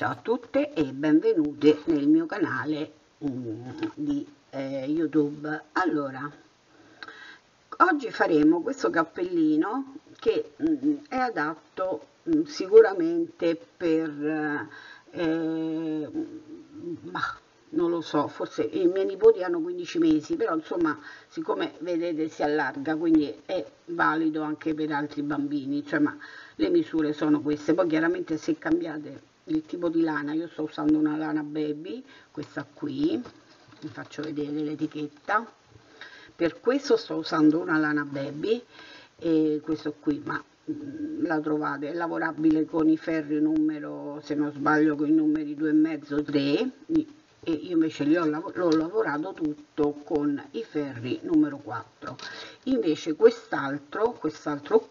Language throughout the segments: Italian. Ciao a tutte e benvenute nel mio canale di YouTube. Allora, oggi faremo questo cappellino che è adatto sicuramente per non lo so, forse i miei nipoti hanno 15 mesi, però insomma, siccome vedete si allarga, quindi è valido anche per altri bambini, cioè, ma le misure sono queste. Poi chiaramente se cambiate il tipo di lana, io sto usando una lana baby, questa qui, vi faccio vedere l'etichetta, per questo sto usando una lana baby, e questo qui, ma la trovate, è lavorabile con i ferri numero, se non sbaglio, con i numeri 2,5, 3, e io invece l'ho lavorato tutto con i ferri numero 4. Invece quest'altro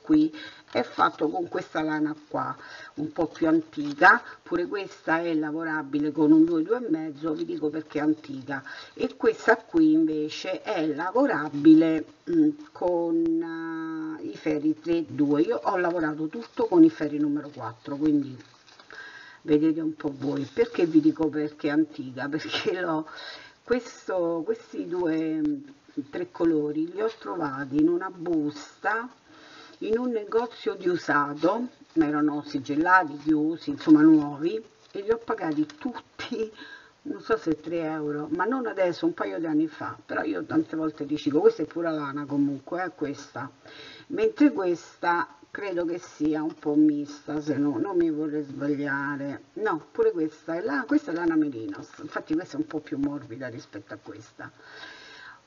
qui è fatto con questa lana qua, un po' più antica, pure questa è lavorabile con un 2,5, vi dico perché è antica, e questa qui invece è lavorabile con i ferri 3,2. Io ho lavorato tutto con i ferri numero 4, quindi vedete un po' voi. Perché vi dico perché è antica? Perché questi tre colori li ho trovati in una busta in un negozio di usato, ma erano sigillati, chiusi, insomma nuovi, e li ho pagati tutti, non so se 3 euro, ma non adesso, un paio di anni fa. Però io tante volte riciclo, questa è pura lana comunque, questa, mentre questa credo che sia un po' mista, se no non mi vorrei sbagliare. No, pure questa è lana merinos, infatti questa è un po' più morbida rispetto a questa.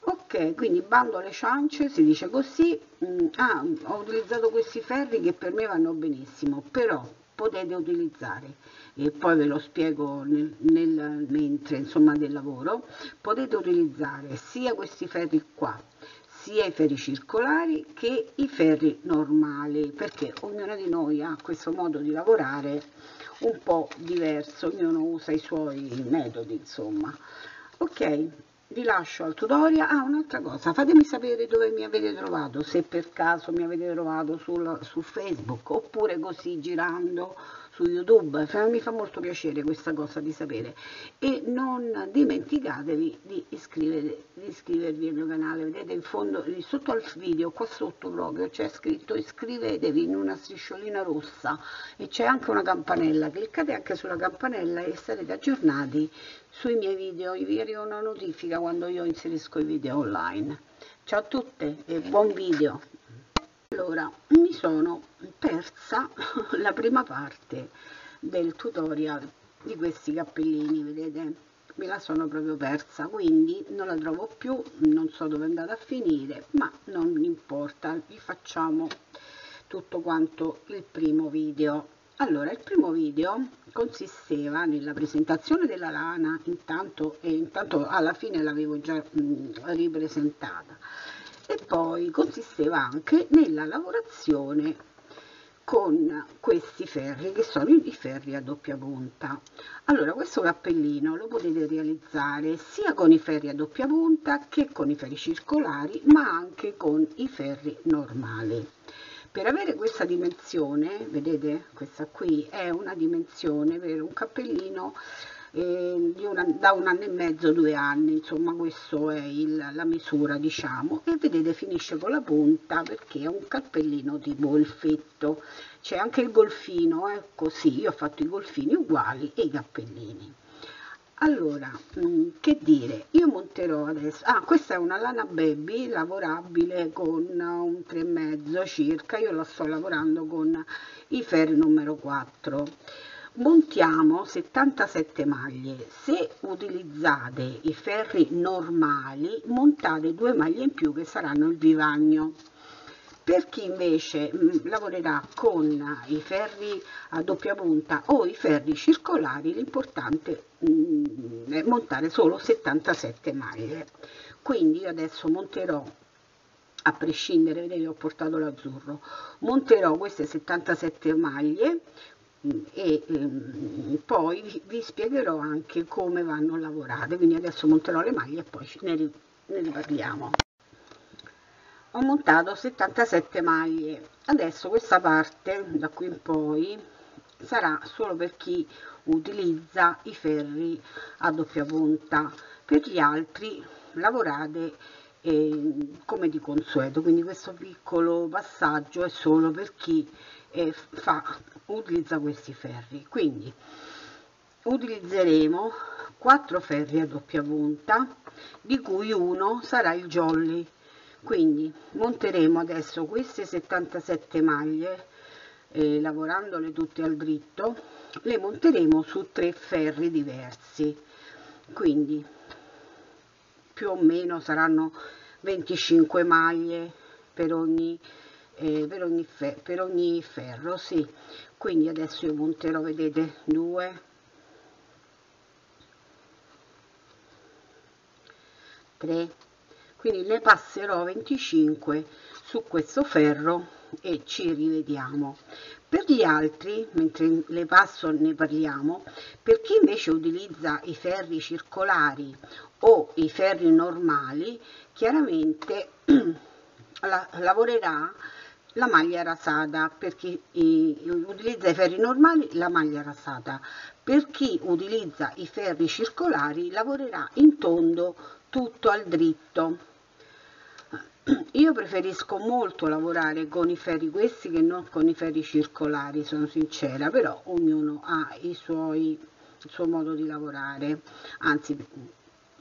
Ok, quindi bando alle ciance, si dice così. Ho utilizzato questi ferri che per me vanno benissimo, però potete utilizzare, e poi ve lo spiego mentre, insomma, del lavoro, potete utilizzare sia questi ferri qua, sia i ferri circolari che i ferri normali, perché ognuna di noi ha questo modo di lavorare un po' diverso, ognuno usa i suoi metodi, insomma. Ok, vi lascio al tutorial. Un'altra cosa, fatemi sapere dove mi avete trovato, se per caso mi avete trovato su Facebook, oppure così girando su YouTube, mi fa molto piacere questa cosa di sapere. E non dimenticatevi di iscrivervi al mio canale. Vedete in fondo, sotto al video, qua sotto proprio c'è scritto iscrivetevi, in una strisciolina rossa, e c'è anche una campanella, cliccate anche sulla campanella e sarete aggiornati sui miei video. Vi arriva una notifica quando io inserisco i video online. Ciao a tutte e buon video. Allora, mi sono persa la prima parte del tutorial di questi cappellini, vedete? Me la sono proprio persa, quindi non la trovo più, non so dove è andata a finire, ma non importa, vi facciamo tutto quanto il primo video. Allora, il primo video consisteva nella presentazione della lana, intanto alla fine l'avevo già ripresentata, e poi consisteva anche nella lavorazione con questi ferri, che sono i ferri a doppia punta. Allora, questo cappellino lo potete realizzare sia con i ferri a doppia punta che con i ferri circolari, ma anche con i ferri normali. Per avere questa dimensione, vedete, questa qui è una dimensione per un cappellino da 1 anno e mezzo, 2 anni, insomma questa è la misura, diciamo. E vedete, finisce con la punta, perché è un cappellino tipo il fetto, c'è anche il golfino, così io ho fatto i golfini uguali e i cappellini. Allora, che dire, io monterò adesso, questa è una lana baby lavorabile con un 3,5 circa, io la sto lavorando con i ferri numero 4. Montiamo 77 maglie. Se utilizzate i ferri normali, montate 2 maglie in più che saranno il vivagno. Per chi invece lavorerà con i ferri a doppia punta o i ferri circolari, l'importante è montare solo 77 maglie. Quindi io adesso monterò, a prescindere, vedete, ho portato l'azzurro, monterò queste 77 maglie e poi vi spiegherò anche come vanno lavorate. Quindi adesso monterò le maglie e poi ne riparliamo. Ho montato 77 maglie. Adesso questa parte da qui in poi sarà solo per chi utilizza i ferri a doppia punta, per gli altri lavorate come di consueto. Quindi questo piccolo passaggio è solo per chi utilizza questi ferri. Quindi utilizzeremo 4 ferri a doppia punta, di cui uno sarà il jolly. Quindi monteremo adesso queste 77 maglie, lavorandole tutte al dritto, le monteremo su 3 ferri diversi, quindi più o meno saranno 25 maglie per ogni ferro, sì. Quindi adesso io monterò, vedete, 2, 3, quindi ne passerò 25 su questo ferro e ci rivediamo. Per gli altri, mentre le passo, ne parliamo. Per chi invece utilizza i ferri circolari o i ferri normali, chiaramente lavorerà la maglia rasata. Per chi utilizza i ferri normali, la maglia rasata. Per chi utilizza i ferri circolari, lavorerà in tondo tutto al dritto. Io preferisco molto lavorare con i ferri questi che non con i ferri circolari, sono sincera, però ognuno ha il suo modo di lavorare. Anzi,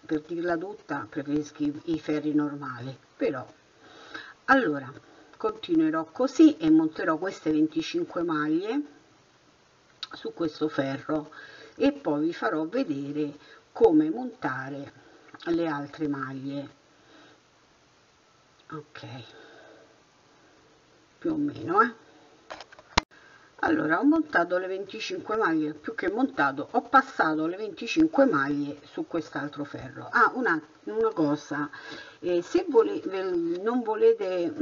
per dirla tutta, preferisco i ferri normali. Però allora continuerò così e monterò queste 25 maglie su questo ferro e poi vi farò vedere come montare le altre maglie. Ok, più o meno, Allora, ho montato le 25 maglie, più che montato, ho passato le 25 maglie su quest'altro ferro. Una cosa, se non volete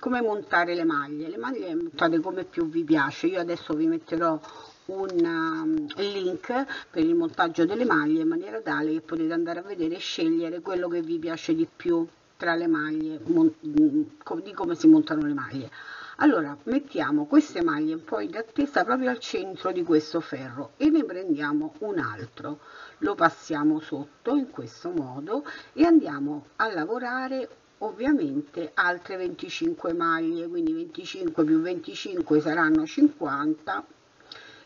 come montare le maglie montate come più vi piace. Io adesso vi metterò un link per il montaggio delle maglie in maniera tale che potete andare a vedere e scegliere quello che vi piace di più tra le maglie, di come si montano le maglie. Allora mettiamo queste maglie un po' in attesa proprio al centro di questo ferro e ne prendiamo un altro, lo passiamo sotto in questo modo e andiamo a lavorare ovviamente altre 25 maglie, quindi 25 più 25 saranno 50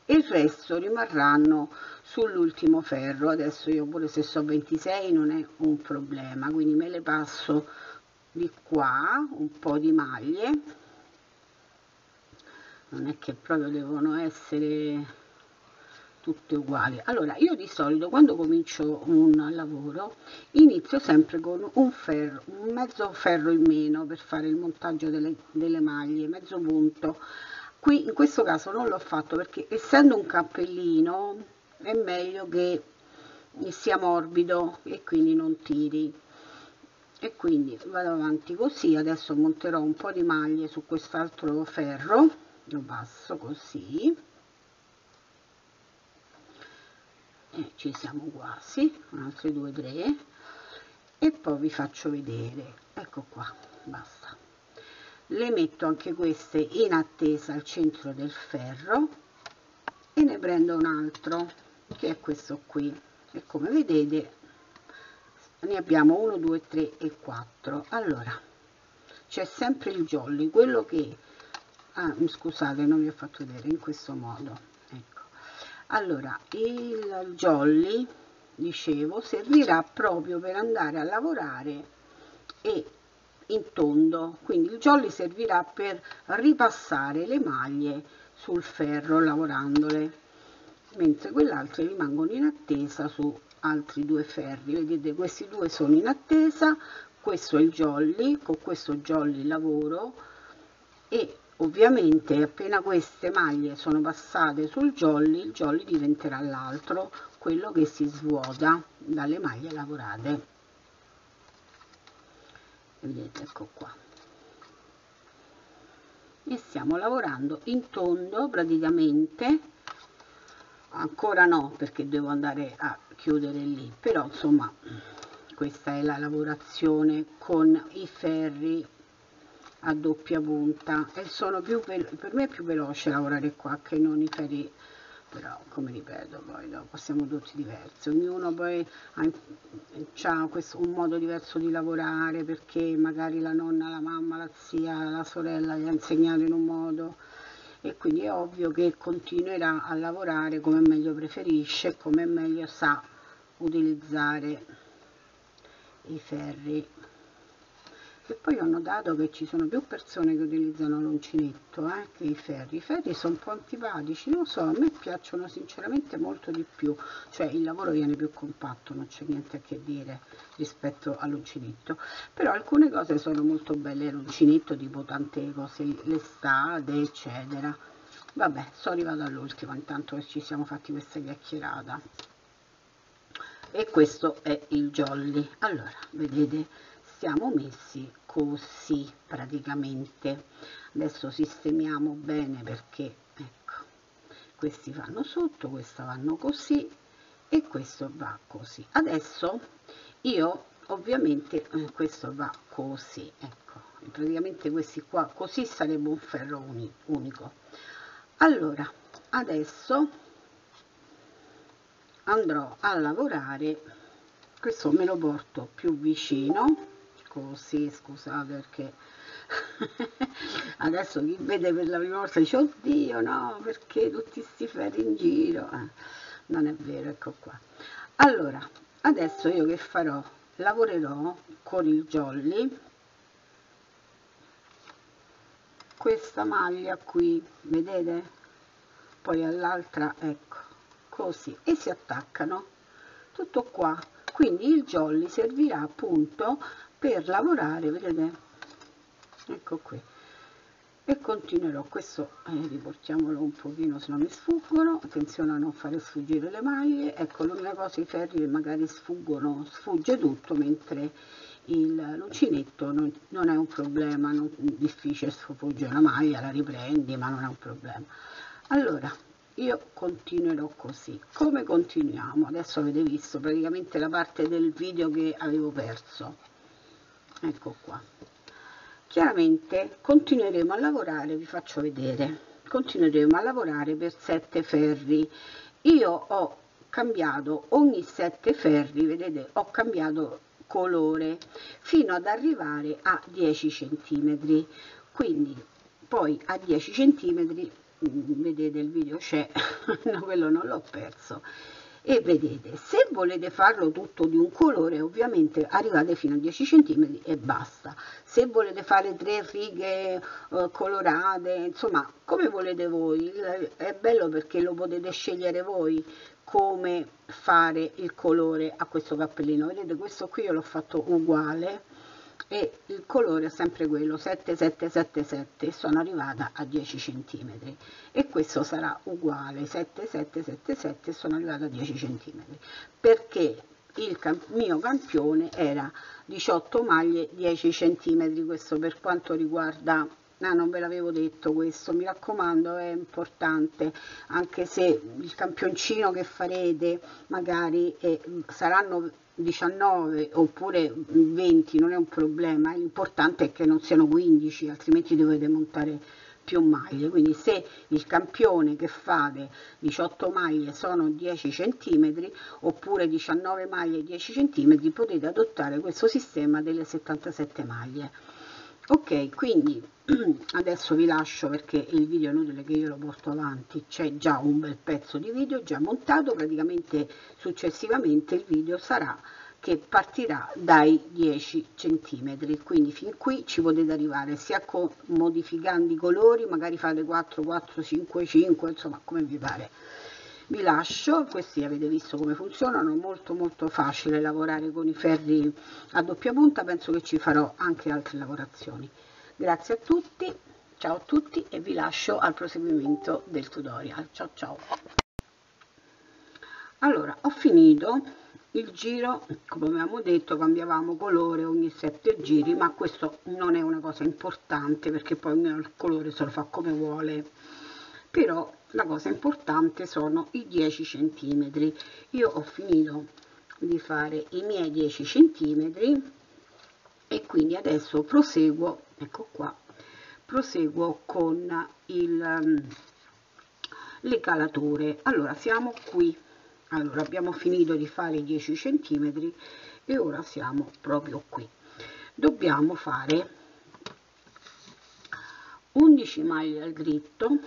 e il resto rimarranno sull'ultimo ferro. Adesso io, pure se so 26, non è un problema, quindi me le passo di qua un po' di maglie, non è che proprio devono essere tutte uguali. Allora io di solito quando comincio un lavoro inizio sempre con un mezzo ferro in meno per fare il montaggio delle maglie, mezzo punto. Qui in questo caso non l'ho fatto perché, essendo un cappellino, è meglio che sia morbido e quindi non tiri, e quindi vado avanti così. Adesso monterò un po' di maglie su quest'altro ferro, lo passo così e ci siamo quasi, altri 2, 3 e poi vi faccio vedere. Ecco qua, basta. Le metto anche queste in attesa al centro del ferro e ne prendo un altro che è questo qui, e come vedete ne abbiamo 1, 2, 3 e 4. Allora c'è sempre il jolly, quello che scusate, non vi ho fatto vedere in questo modo, ecco. Allora il jolly, dicevo, servirà proprio per andare a lavorare e in tondo, quindi il jolly servirà per ripassare le maglie sul ferro lavorandole, mentre quell'altro rimangono in attesa su altri 2 ferri. Vedete, questi 2 sono in attesa, questo è il jolly, con questo jolly lavoro e ovviamente appena queste maglie sono passate sul jolly, il jolly diventerà l'altro, quello che si svuota dalle maglie lavorate. Vedete, ecco qua, e stiamo lavorando in tondo praticamente. Ancora no, perché devo andare a chiudere lì, però insomma questa è la lavorazione con i ferri a doppia punta, e sono più per me è più veloce lavorare qua che non i ferri, però come ripeto poi dopo siamo tutti diversi, ognuno poi ha questo, un modo diverso di lavorare, perché magari la nonna, la mamma, la zia, la sorella gli ha insegnato in un modo, e quindi è ovvio che continuerà a lavorare come meglio preferisce, come meglio sa utilizzare i ferri. E poi ho notato che ci sono più persone che utilizzano l'uncinetto che i ferri. I ferri sono un po' antipatici, non so, a me piacciono sinceramente molto di più, cioè il lavoro viene più compatto, non c'è niente a che dire rispetto all'uncinetto, però alcune cose sono molto belle l'uncinetto, tipo tante cose, l'estate eccetera. Vabbè, sono arrivata all'ultimo, intanto che ci siamo fatti questa chiacchierata, e questo è il jolly. Allora, vedete, siamo messi così praticamente. Adesso sistemiamo bene, perché ecco, questi vanno sotto, questi vanno così e questo va così. Adesso io ovviamente questo va così, ecco, praticamente questi qua così sarebbe un ferro unico. Allora adesso andrò a lavorare, questo me lo porto più vicino. Sì, scusate, perché adesso chi vede per la prima volta dice oddio no, perché tutti sti ferri in giro, non è vero, ecco qua. Allora adesso io che farò, lavorerò con il jolly questa maglia qui, vedete, poi all'altra, ecco così, e si attaccano tutto qua. Quindi il jolly servirà appunto per lavorare, vedete, ecco qui, e continuerò. Questo riportiamolo un pochino, se no mi sfuggono, attenzione a non fare sfuggire le maglie. Ecco, l'unica cosa, i ferri magari sfuggono, sfugge tutto, mentre l'uncinetto non è un problema, difficile sfugge una maglia, la riprendi, ma non è un problema. Allora io continuerò così. Come continuiamo? Adesso avete visto praticamente la parte del video che avevo perso, ecco qua. Chiaramente continueremo a lavorare, vi faccio vedere, continueremo a lavorare per 7 ferri. Io ho cambiato ogni 7 ferri, vedete, ho cambiato colore fino ad arrivare a 10 centimetri, quindi poi a 10 centimetri, vedete il video c'è no, quello non l'ho perso. E vedete, se volete farlo tutto di un colore, ovviamente arrivate fino a 10 cm e basta. Se volete fare 3 righe colorate, insomma, come volete voi, è bello perché lo potete scegliere voi come fare il colore a questo cappellino. Vedete, questo qui io l'ho fatto uguale e il colore è sempre quello, 7777, sono arrivata a 10 cm, e questo sarà uguale 7777, sono arrivata a 10 cm, perché il mio campione era 18 maglie 10 cm. Questo per quanto riguarda, no, non ve l'avevo detto questo, mi raccomando, è importante, anche se il campioncino che farete magari saranno 19 oppure 20, non è un problema, l'importante è che non siano 15, altrimenti dovete montare più maglie. Quindi se il campione che fate 18 maglie sono 10 cm, oppure 19 maglie 10 cm, potete adottare questo sistema delle 77 maglie. Ok, quindi adesso vi lascio, perché il video è inutile che io lo porto avanti, c'è già un bel pezzo di video già montato, praticamente successivamente il video sarà che partirà dai 10 cm, quindi fin qui ci potete arrivare sia modificando i colori, magari fate 4, 4, 5, 5, insomma come vi pare. Vi lascio, questi avete visto come funzionano, molto molto facile lavorare con i ferri a doppia punta, penso che ci farò anche altre lavorazioni. Grazie a tutti, ciao a tutti, e vi lascio al proseguimento del tutorial, ciao ciao. Allora, ho finito il giro, come avevamo detto cambiavamo colore ogni 7 giri, ma questo non è una cosa importante, perché poi ognuno il colore se lo fa come vuole, però la cosa importante sono i 10 cm. Io ho finito di fare i miei 10 cm e quindi adesso proseguo, ecco qua, proseguo con le calature. Allora siamo qui, allora abbiamo finito di fare 10 centimetri e ora siamo proprio qui. Dobbiamo fare 11 maglie al dritto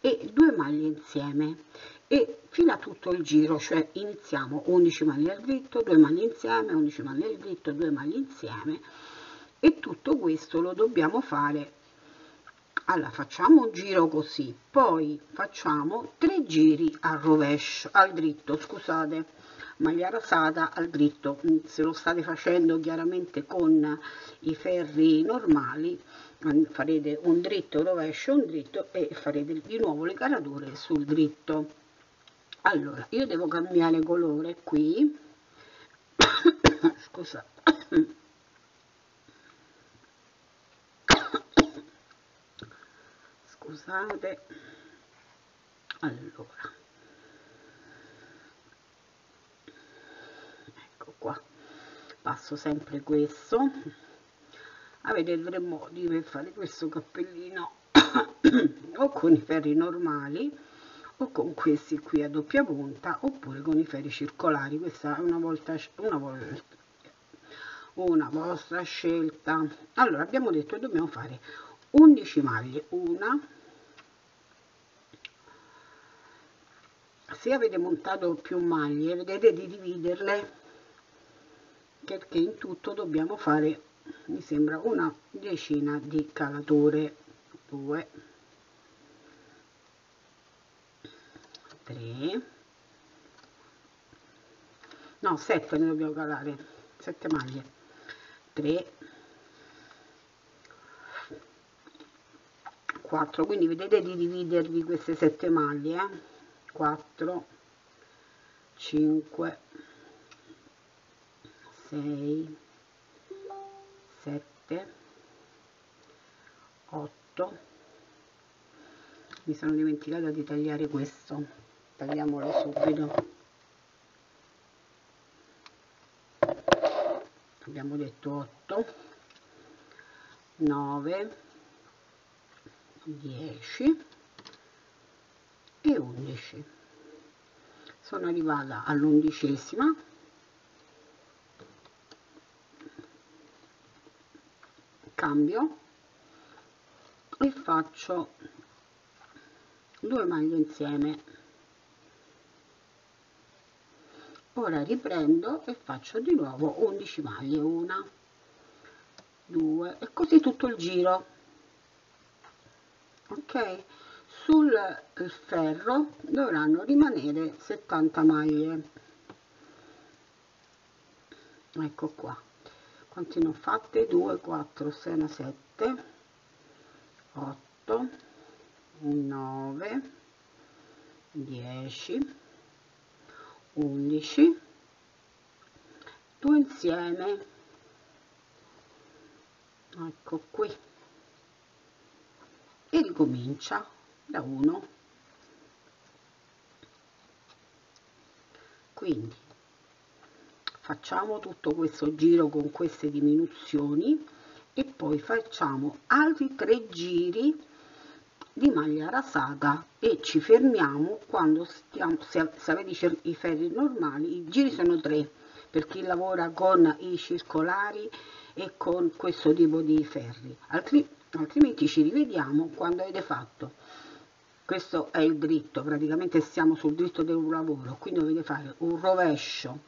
e 2 maglie insieme e fino a tutto il giro, cioè iniziamo 11 maglie al dritto, 2 maglie insieme, 11 maglie al dritto, 2 maglie insieme, e tutto questo lo dobbiamo fare. Allora facciamo un giro così, poi facciamo 3 giri al rovescio, al dritto, scusate, maglia rasata al dritto. Se lo state facendo chiaramente con i ferri normali farete un dritto, un rovescio, un dritto e farete di nuovo le calature sul dritto. Allora io devo cambiare colore qui scusate scusate, allora ecco qua, passo sempre questo. Avete 3 modi per fare questo cappellino o con i ferri normali o con questi qui a doppia punta oppure con i ferri circolari. Questa è una vostra scelta. Allora abbiamo detto che dobbiamo fare 11 maglie, se avete montato più maglie vedete di dividerle, perché in tutto dobbiamo fare mi sembra una 10ina di calature. 7 ne dobbiamo calare, 7 maglie, 3 4, quindi vedete di dividervi queste 7 maglie 4 5 6 7 8. Mi sono dimenticata di tagliare questo, tagliamolo subito. Abbiamo detto 8 9 10 e 11. Sono arrivata all'11ª. Cambio e faccio 2 maglie insieme. Ora riprendo e faccio di nuovo 11 maglie, 1 2 e così tutto il giro. Ok, sul ferro dovranno rimanere 70 maglie. Ecco qua. Quanti ne ho fatte? 2, 4, 6, 7, 8, 9, 10, 11, 2 insieme, ecco qui, e ricomincia da 1, quindi facciamo tutto questo giro con queste diminuzioni e poi facciamo altri 3 giri di maglia rasata e ci fermiamo quando stiamo, se avete i ferri normali i giri sono 3 per chi lavora con i circolari e con questo tipo di ferri, altrimenti ci rivediamo quando avete fatto. Questo è il dritto, praticamente stiamo sul dritto del lavoro, quindi dovete fare un rovescio,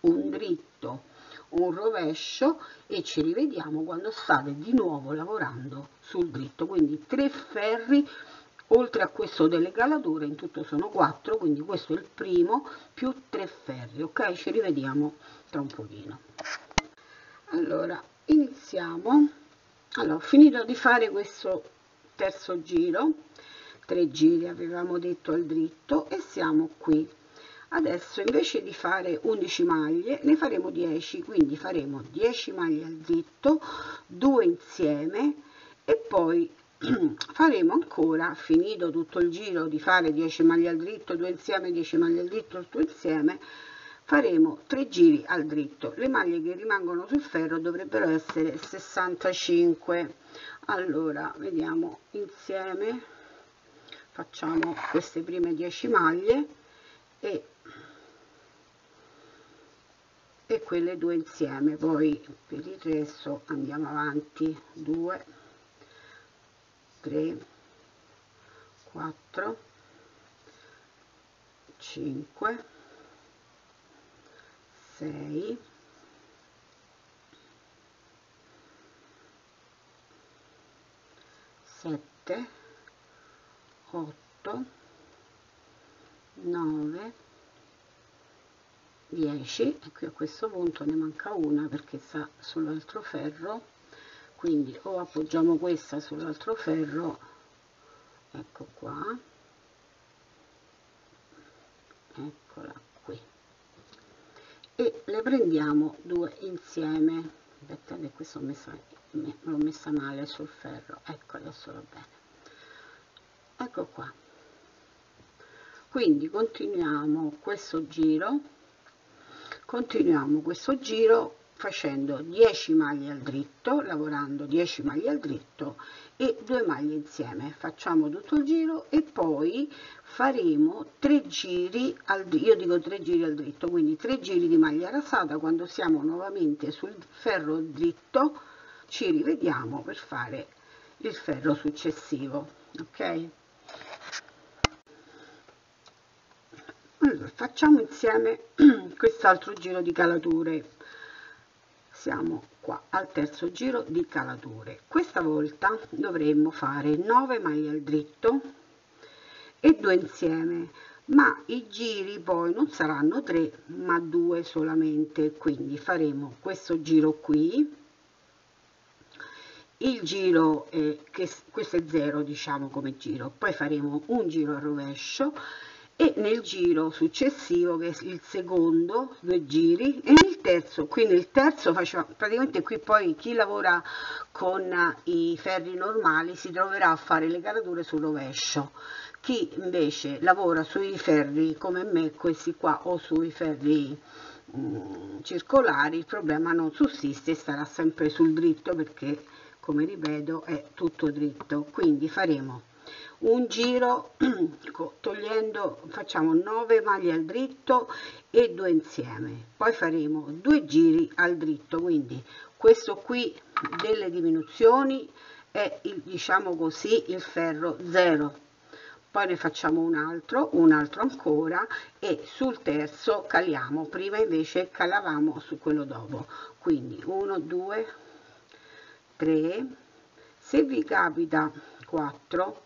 un dritto, un rovescio e ci rivediamo quando state di nuovo lavorando sul dritto. Quindi 3 ferri, oltre a questo delle calature in tutto sono 4, quindi questo è il primo più 3 ferri. Ok, ci rivediamo tra un pochino. Allora iniziamo. Allora ho finito di fare questo terzo giro, 3 giri avevamo detto al dritto e siamo qui. Adesso invece di fare 11 maglie ne faremo 10, quindi faremo 10 maglie al dritto, 2 insieme e poi faremo ancora, finito tutto il giro di fare 10 maglie al dritto, 2 insieme, 10 maglie al dritto, 2 insieme, faremo 3 giri al dritto. Le maglie che rimangono sul ferro dovrebbero essere 65. Allora vediamo insieme, facciamo queste prime 10 maglie e quelle 2 insieme, poi per il resto andiamo avanti 2 3 4 5 6 7 8 9 10, e qui a questo punto ne manca una perché sta sull'altro ferro, quindi o appoggiamo questa sull'altro ferro, ecco qua, eccola qui, e le prendiamo 2 insieme. Aspetta che questo l'ho messa male sul ferro, ecco adesso va bene, ecco qua. Quindi continuiamo questo giro, facendo 10 maglie al dritto, lavorando 10 maglie al dritto e 2 maglie insieme. Facciamo tutto il giro e poi faremo 3 giri al dritto, io dico 3 giri al dritto, quindi 3 giri di maglia rasata. Quando siamo nuovamente sul ferro dritto ci rivediamo per fare il ferro successivo, ok? Allora, facciamo insieme quest'altro giro di calature. Siamo qua al terzo giro di calature. Questa volta dovremmo fare 9 maglie al dritto e 2 insieme, ma i giri poi non saranno 3 ma 2 solamente, quindi faremo questo giro qui, il giro che questo è 0, diciamo, come giro, poi faremo un giro al rovescio e nel giro successivo, che è il secondo, 2 giri, e nel terzo, qui nel terzo facciamo praticamente qui. Poi chi lavora con i ferri normali si troverà a fare le calature sul rovescio, chi invece lavora sui ferri come me, questi qua, o sui ferri circolari, il problema non sussiste, sarà sempre sul dritto perché, come ripeto, è tutto dritto. Quindi faremo un giro togliendo, facciamo 9 maglie al dritto e 2 insieme, poi faremo 2 giri al dritto, quindi questo qui delle diminuzioni è il, diciamo così, il ferro 0, poi ne facciamo un altro ancora, e sul terzo caliamo, prima invece calavamo su quello dopo, quindi 1 2 3, se vi capita 4,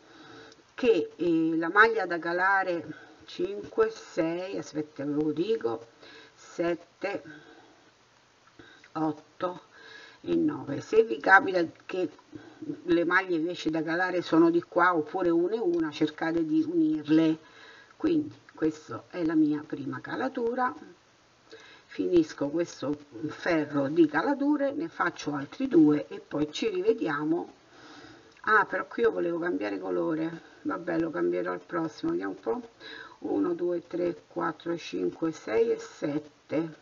che la maglia da calare 5 6, aspetta ve lo dico, 7 8 e 9. Se vi capita che le maglie invece da calare sono di qua, oppure una e una, cercate di unirle. Quindi questa è la mia prima calatura, finisco questo ferro di calature, ne faccio altri 2 e poi ci rivediamo. Ah, però qui io volevo cambiare colore, vabbè, lo cambierò al prossimo, vediamo un po', 1, 2, 3, 4, 5, 6 e 7,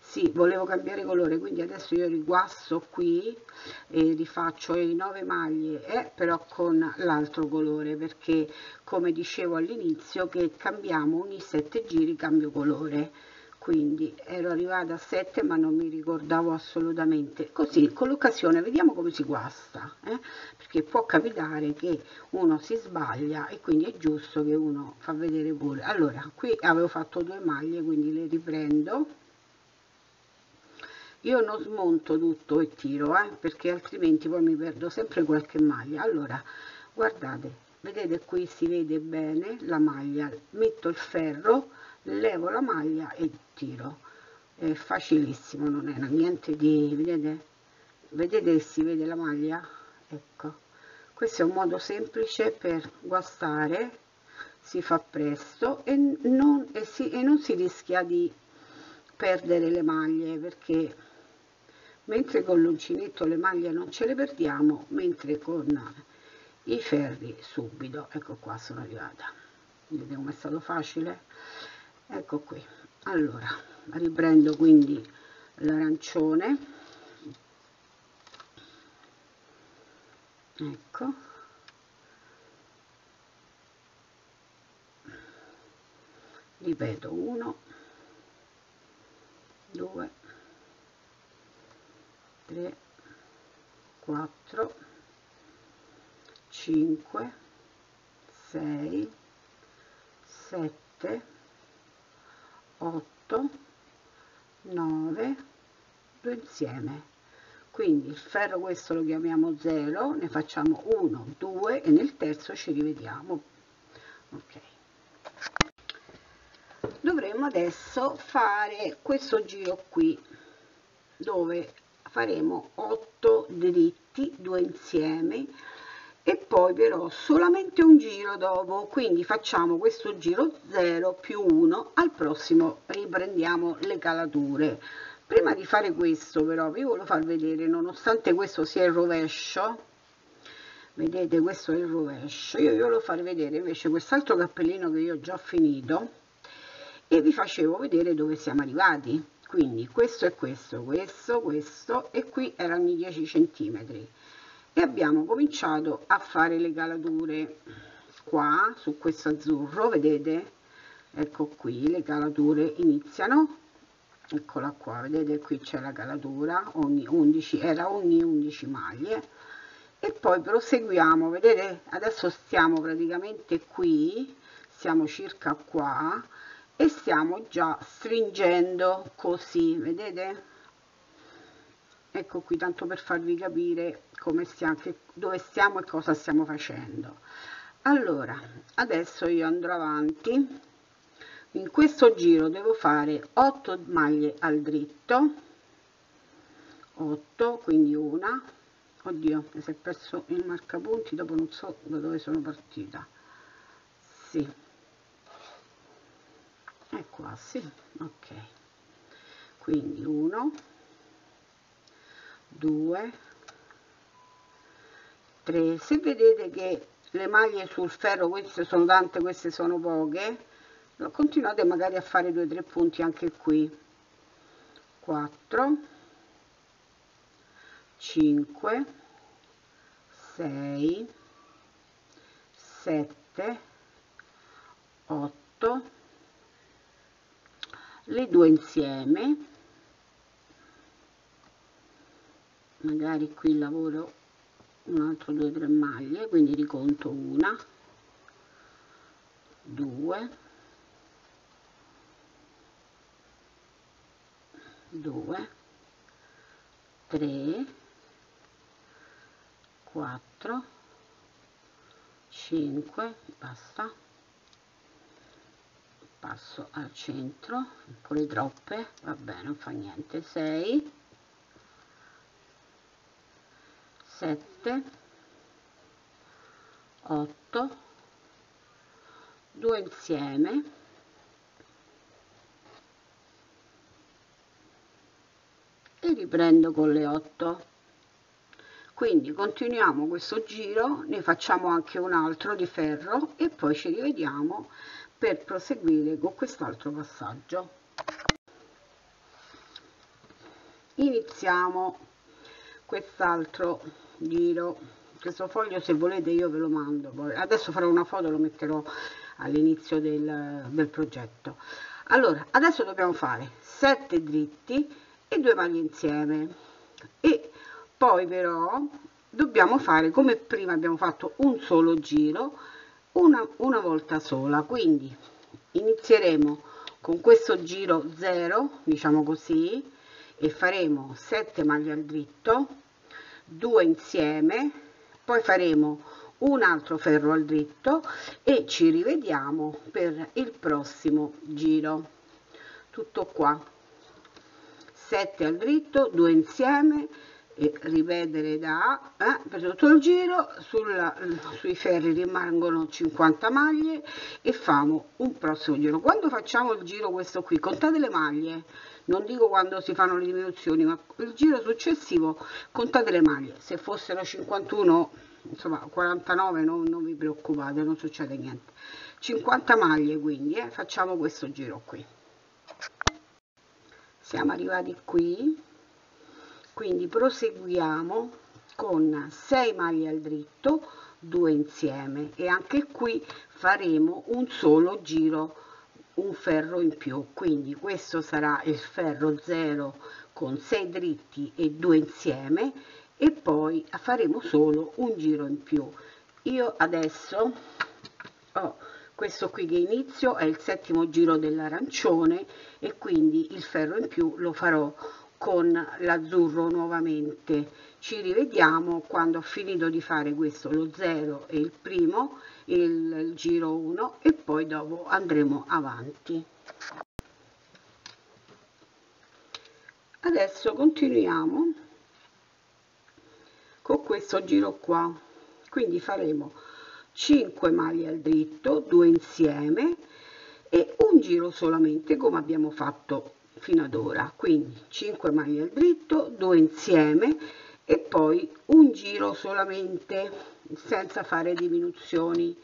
sì, volevo cambiare colore, quindi adesso io riguasso qui e rifaccio le 9 maglie, però con l'altro colore, perché come dicevo all'inizio che cambiamo ogni 7 giri, cambio colore. Quindi ero arrivata a 7 ma non mi ricordavo assolutamente. Così con l'occasione vediamo come si guasta, perché può capitare che uno si sbaglia e quindi è giusto che uno fa vedere pure. Allora qui avevo fatto 2 maglie, quindi le riprendo, io non smonto tutto e tiro, perché altrimenti poi mi perdo sempre qualche maglia. Allora guardate, vedete qui si vede bene la maglia, metto il ferro, levo la maglia e tiro, è facilissimo, non è niente di, vedete che si vede la maglia, ecco, questo è un modo semplice per guastare, si fa presto e non si rischia di perdere le maglie, perché mentre con l'uncinetto le maglie non ce le perdiamo, mentre con i ferri subito. Ecco qua, sono arrivata, vedete com'è stato facile. Ecco qui, Allora riprendo quindi l'arancione, ecco, ripeto 1, 2, 3, 4, 5, 6, 7, 8, 9, 2 insieme. Quindi il ferro questo lo chiamiamo 0, ne facciamo 1, 2 e nel terzo ci rivediamo. Ok. Dovremmo adesso fare questo giro qui dove faremo 8 dritti, 2 insieme, e poi però solamente un giro dopo, quindi facciamo questo giro 0 più 1, al prossimo riprendiamo le calature. Prima di fare questo però vi voglio far vedere, nonostante questo sia il rovescio, vedete questo è il rovescio, io vi voglio far vedere invece quest'altro cappellino che io ho già finito e vi facevo vedere dove siamo arrivati. Quindi questo è questo e qui erano i 10 centimetri. E abbiamo cominciato a fare le calature qua su questo azzurro, vedete, ecco qui le calature iniziano, eccola qua, vedete qui c'è la calatura, ogni 11 maglie, e poi proseguiamo, vedete, adesso stiamo praticamente qui, siamo circa qua e stiamo già stringendo così, vedete? Ecco qui, tanto per farvi capire come stiamo, dove stiamo e cosa stiamo facendo. Allora, adesso io andrò avanti. In questo giro devo fare 8 maglie al dritto, 8, quindi una. Oddio, mi si è perso il marcapunti, dopo non so da dove sono partita. Sì. È qua, sì, ok. Quindi 1. 2, 3, se vedete che le maglie sul ferro, queste sono tante, queste sono poche, continuate magari a fare 2-3 punti anche qui. 4, 5, 6, 7, 8, le 2 insieme. Magari qui lavoro un altro 2-3 maglie, quindi riconto 1, 2, 2, 3, 4, 5, basta, passo al centro, ecco le troppe, vabbè non fa niente, 6, 7, 8, 2 insieme, e riprendo con le 8. Quindi continuiamo questo giro, ne facciamo anche un altro di ferro e poi ci rivediamo per proseguire con quest'altro passaggio. Iniziamo quest'altro giro, questo foglio se volete io ve lo mando, adesso farò una foto e lo metterò all'inizio del progetto. Allora adesso dobbiamo fare 7 dritti e 2 maglie insieme, e poi però dobbiamo fare come prima abbiamo fatto un solo giro, una volta sola, quindi inizieremo con questo giro 0, diciamo così, e faremo 7 maglie al dritto, 2 insieme, poi faremo un altro ferro al dritto e ci rivediamo per il prossimo giro. Tutto qua, 7 al dritto, 2 insieme, e ripetere per tutto il giro. Sui ferri rimangono 50 maglie e famo un prossimo giro. Quando facciamo il giro questo qui, contate le maglie, non dico quando si fanno le diminuzioni, ma il giro successivo contate le maglie. Se fossero 51, insomma 49, non vi preoccupate, non succede niente. 50 maglie, quindi facciamo questo giro qui. siamo arrivati qui, quindi proseguiamo con 6 maglie al dritto, 2 insieme, e anche qui faremo un solo giro, un ferro in più, quindi questo sarà il ferro 0 con 6 dritti e 2 insieme, e poi faremo solo un giro in più. Io adesso ho questo qui che inizio, è il 7° giro dell'arancione, e quindi il ferro in più lo farò con l'azzurro nuovamente. Ci rivediamo quando ho finito di fare questo, lo 0 e il primo, il giro 1, e poi dopo andremo avanti. Adesso continuiamo con questo giro qua, quindi faremo 5 maglie al dritto, 2 insieme e un giro solamente, come abbiamo fatto fino ad ora. Quindi 5 maglie al dritto, 2 insieme e poi un giro solamente, senza fare diminuzioni.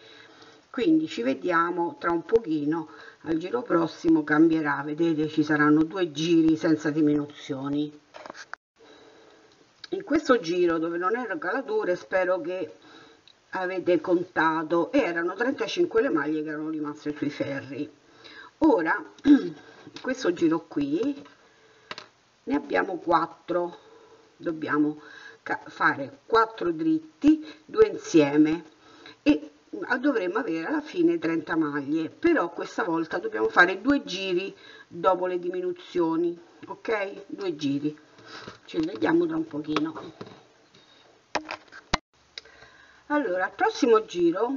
Quindi ci vediamo tra un pochino, al giro prossimo cambierà, vedete, ci saranno 2 giri senza diminuzioni. In questo giro, dove non erano calature, spero che avete contato, e erano 35 le maglie che erano rimaste sui ferri. Ora questo giro qui ne abbiamo 4, dobbiamo fare 4 dritti, 2 insieme, e dovremmo avere alla fine 30 maglie, però questa volta dobbiamo fare 2 giri dopo le diminuzioni, ok? 2 giri. Ci vediamo tra un pochino. Allora, al prossimo giro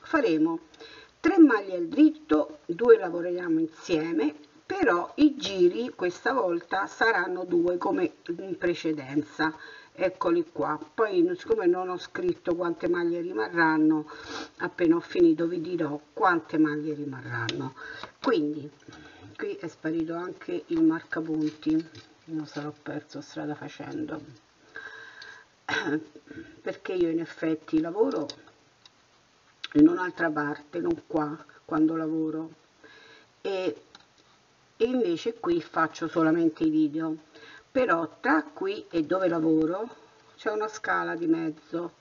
faremo 3 maglie al dritto, 2 lavoriamo insieme, però i giri questa volta saranno 2 come in precedenza, eccoli qua. Poi, siccome non ho scritto quante maglie rimarranno, appena ho finito vi dirò quante maglie rimarranno. Quindi qui è sparito anche il marcapunti, non sarò perso strada facendo, perché io in effetti lavoro in un'altra parte, non qua quando lavoro, e invece qui faccio solamente i video, però tra qui e dove lavoro c'è una scala di mezzo,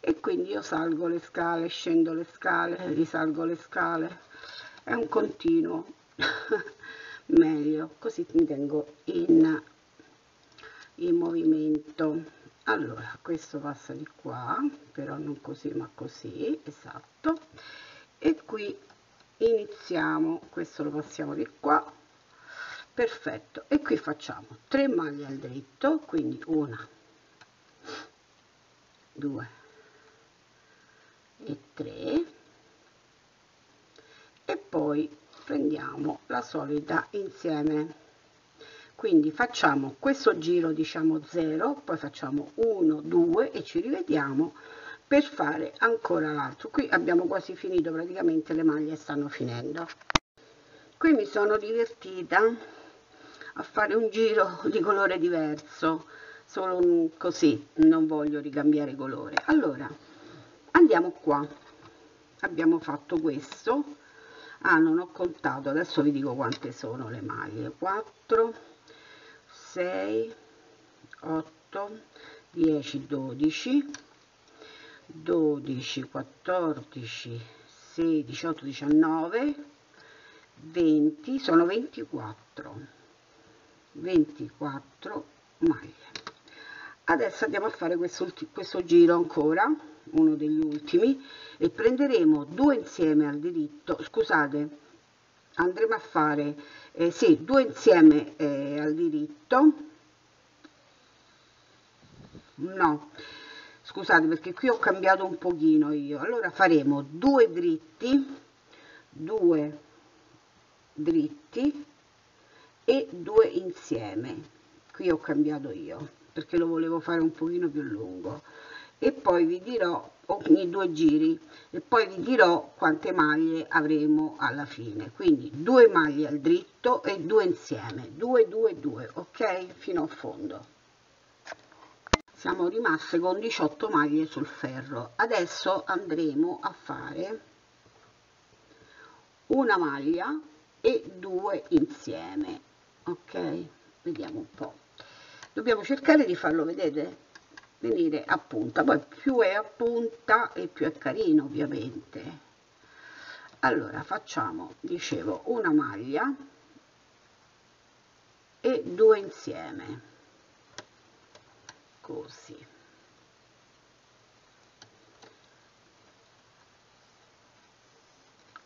e quindi io salgo le scale, scendo le scale, risalgo le scale, è un continuo. Meglio così, mi tengo in movimento. Allora, questo passa di qua, però non così ma così, esatto, e qui iniziamo, questo lo passiamo di qua, perfetto, e qui facciamo 3 maglie al dritto, quindi 1, 2 e 3, e poi prendiamo la solita insieme. Quindi facciamo questo giro, diciamo 0, poi facciamo 1, 2 e ci rivediamo per fare ancora l'altro. Qui abbiamo quasi finito, praticamente le maglie stanno finendo. Qui mi sono divertita a fare un giro di colore diverso, solo così, non voglio ricambiare colore. Allora, andiamo qua, abbiamo fatto questo. Ah, non ho contato, adesso vi dico quante sono le maglie. 4, 6, 8, 10, 12, 12, 14, 16, 18, 19, 20, sono 24, 24 maglie. Adesso andiamo a fare questo giro ancora, uno degli ultimi, e prenderemo 2 insieme al dritto, scusate, andremo a fare 2 insieme al diritto, no, scusate, perché qui ho cambiato un pochino io. Allora faremo 2 dritti, 2 dritti e 2 insieme, qui ho cambiato io perché lo volevo fare un pochino più lungo, e poi vi dirò ogni 2 giri, e poi vi dirò quante maglie avremo alla fine. Quindi 2 maglie al dritto e 2 insieme, 2 2 2, ok, fino a fondo. Siamo rimaste con 18 maglie sul ferro. Adesso andremo a fare una maglia e 2 insieme, ok? vediamo un po', dobbiamo cercare di farlo vedere, venire a punta, poi più è a punta e più è carino ovviamente. Allora facciamo, dicevo, una maglia e due insieme, così.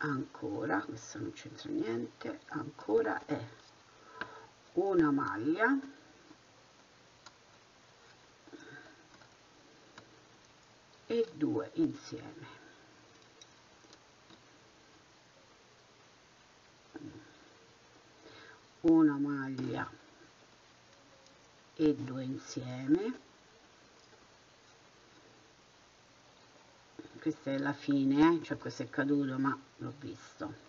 Ancora, questo non c'entra niente, ancora è una maglia e due insieme, una maglia e due insieme, questa è la fine, cioè questo è caduto ma l'ho visto.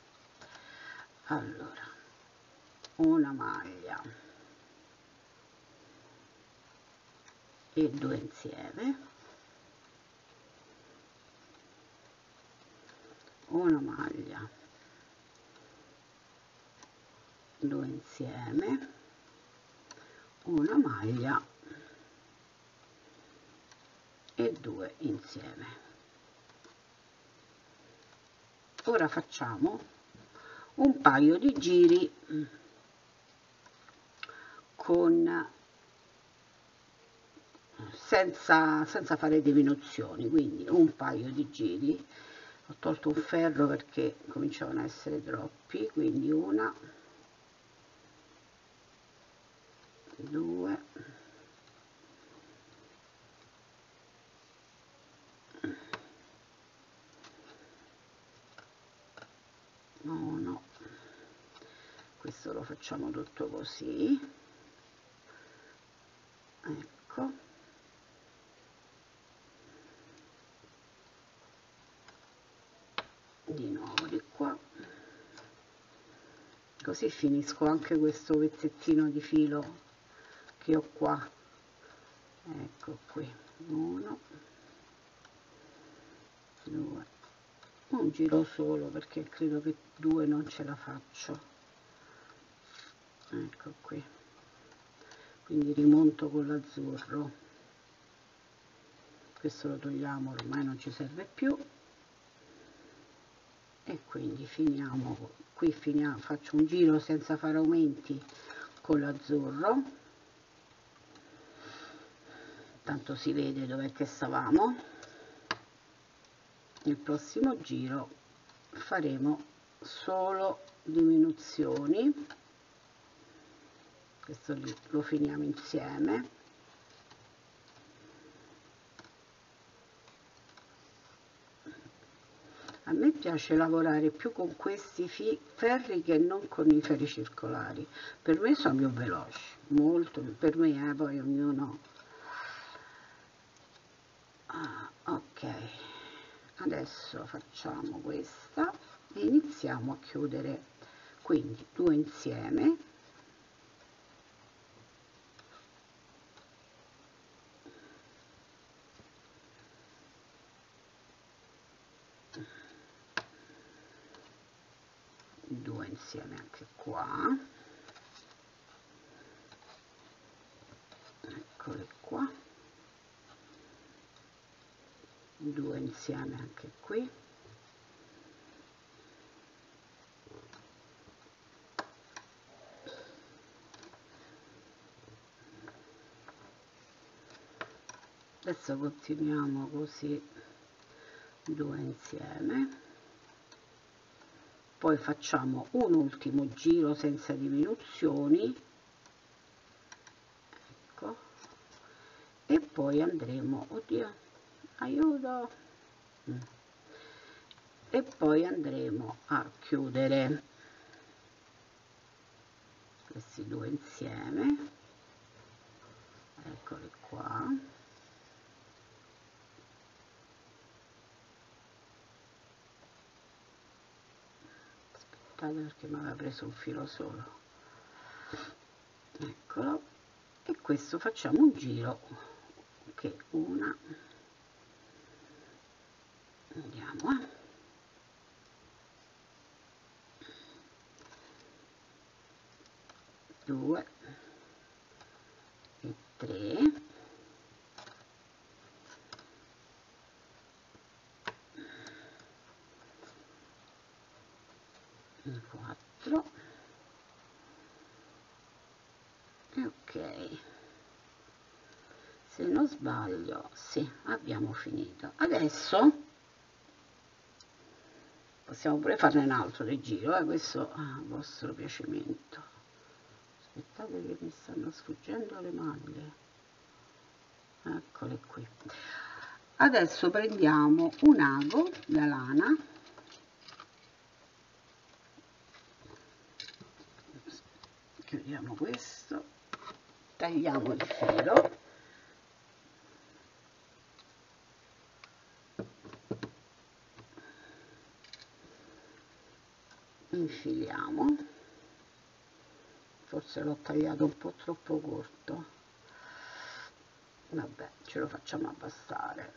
Allora una maglia e due insieme, una maglia, due insieme, una maglia e due insieme. Ora facciamo un paio di giri con senza fare diminuzioni, quindi un paio di giri. Ho tolto un ferro perché cominciavano a essere troppi, quindi una, due, uno, questo lo facciamo tutto così, ecco, di nuovo di qua, così finisco anche questo pezzettino di filo che ho qua, ecco qui, uno, due, un giro solo perché credo che due non ce la faccio, ecco qui, quindi rimonto con l'azzurro, questo lo togliamo, ormai non ci serve più, e quindi finiamo qui, faccio un giro senza fare aumenti con l'azzurro, tanto si vede dov'è che stavamo. Nel prossimo giro faremo solo diminuzioni, questo lì lo finiamo insieme, a me piace lavorare più con questi ferri che non con i ferri circolari, per me sono più veloci, molto per me, poi ognuno. Ok, adesso facciamo questa e iniziamo a chiudere, quindi due insieme, due insieme anche qua, eccole qua, due insieme anche qui, adesso continuiamo così, due insieme, poi facciamo un ultimo giro senza diminuzioni, ecco, e poi andremo, oddio, aiuto, e poi andremo a chiudere questi due insieme, eccoli qua, aspettate perché mi aveva preso un filo solo, eccolo, e questo facciamo un giro che una, andiamo due, in 4 e ok, se non sbaglio sì, abbiamo finito. Adesso possiamo pure farne un altro di giro, questo a vostro piacimento. Aspettate che mi stanno sfuggendo le maglie, eccole qui. Adesso prendiamo un ago da lana, chiudiamo questo, tagliamo il filo, infiliamo, forse l'ho tagliato un po' troppo corto, vabbè, ce lo facciamo abbassare,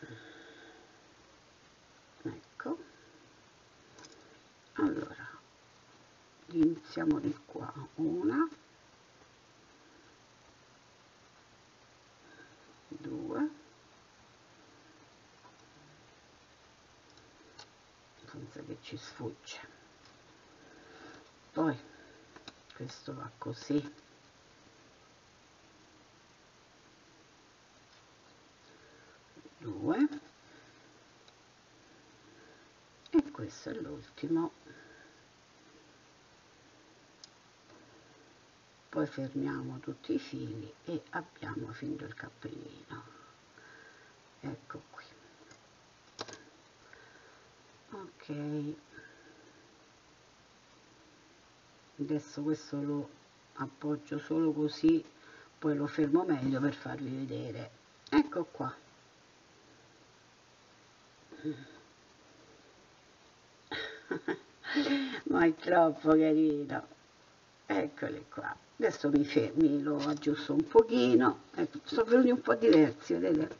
ecco. Allora iniziamo di qua, una, due, senza che ci sfugge, poi questo va così, due, e questo è l'ultimo. Poi fermiamo tutti i fili e abbiamo finito il cappellino, ecco qui. Ok, adesso questo lo appoggio solo così, poi lo fermo meglio per farvi vedere, ecco qua. Ma è troppo carino, eccole qua. Adesso mi fermi, lo aggiusto un pochino, ecco, sono venuti un po' diversi, vedete,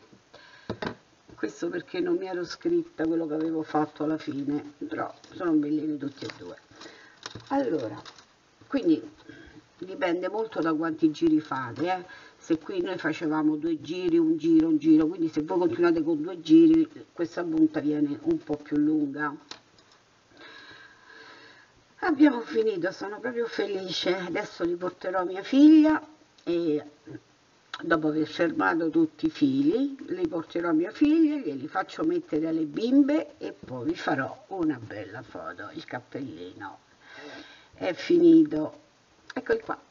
questo perché non mi ero scritta quello che avevo fatto alla fine, però sono bellini tutti e due. Allora, quindi dipende molto da quanti giri fate, Se qui noi facevamo due giri, un giro, quindi se voi continuate con due giri questa punta viene un po' più lunga. Abbiamo finito, sono proprio felice. Adesso li porterò mia figlia, e dopo aver fermato tutti i fili li porterò a mia figlia, glieli faccio mettere alle bimbe e poi vi farò una bella foto. Il cappellino è finito, eccoli qua.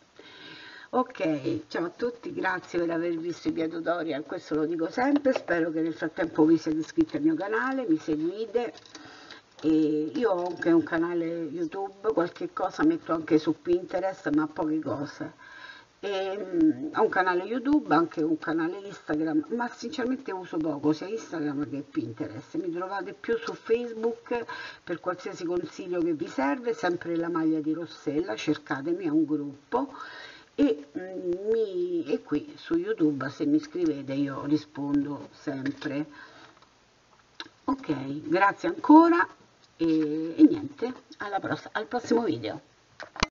Ok, ciao a tutti, grazie per aver visto i miei tutorial, questo lo dico sempre, spero che nel frattempo vi siete iscritti al mio canale, mi seguite, e io ho anche un canale YouTube, qualche cosa metto anche su Pinterest, ma poche cose, e, ho un canale YouTube, anche un canale Instagram, ma sinceramente uso poco sia Instagram che Pinterest, mi trovate più su Facebook per qualsiasi consiglio che vi serve, sempre La Maglia di Rossella, cercatemi, è un gruppo. E qui su YouTube se mi scrivete io rispondo sempre. Ok, grazie ancora e niente, al prossimo video.